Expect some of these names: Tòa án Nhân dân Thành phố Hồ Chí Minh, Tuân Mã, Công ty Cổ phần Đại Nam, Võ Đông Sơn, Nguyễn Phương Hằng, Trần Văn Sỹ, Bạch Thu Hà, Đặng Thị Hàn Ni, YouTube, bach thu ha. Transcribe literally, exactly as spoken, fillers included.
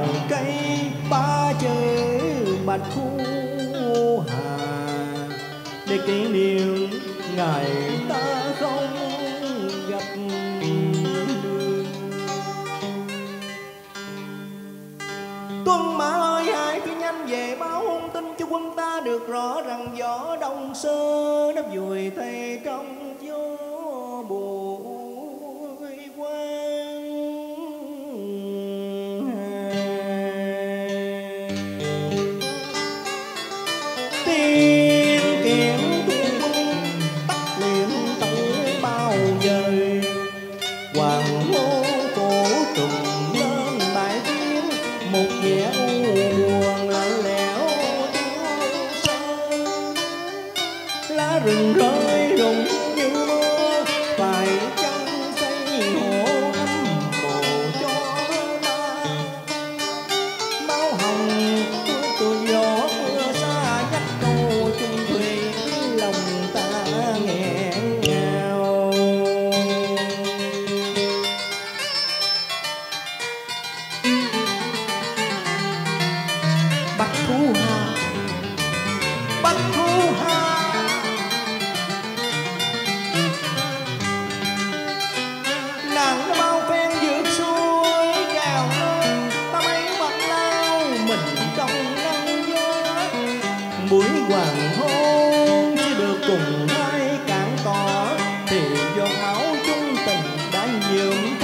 vào cây ba chữ bạch thu hà để kỷ niệm ngày ta không gặp. Tuân Mã ơi, hãy cứ nhanh về báo hung tin cho quân ta được rõ rằng võ Đông Sơn đã vùi tay trong gió bụi quang. Tiên kiện tiên quân tắt liệm tận bao giờ hoàng hôn cổ trùng lên tại tiếng một vẻ u buồn lạnh lẽo lá rừng rơi rụng như mưa. Phải chăng xây hổ ấm mồ cho ta máu hồng tôi gió mưa xa dắt câu chung thủy lòng ta nghẹn ngào. Bach thu ha, bach thu ha, nàng đã bao phen vượt xuôi đèo lên ta mấy bậc lao mình trong nắng gió buổi hoàng hôn chỉ được cùng hai cạn cỏ thì do máu chung tình đã nhuộm